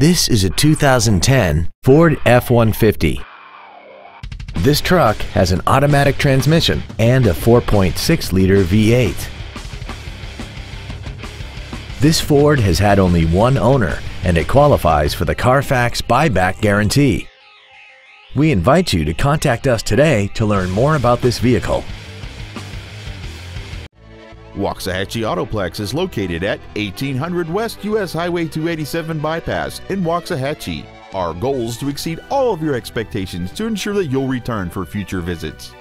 This is a 2010 Ford F-150. This truck has an automatic transmission and a 4.6-liter V8. This Ford has had only one owner and it qualifies for the Carfax buyback guarantee. We invite you to contact us today to learn more about this vehicle. Waxahachie Autoplex is located at 1800 West U.S. Highway 287 Bypass in Waxahachie. Our goal is to exceed all of your expectations to ensure that you'll return for future visits.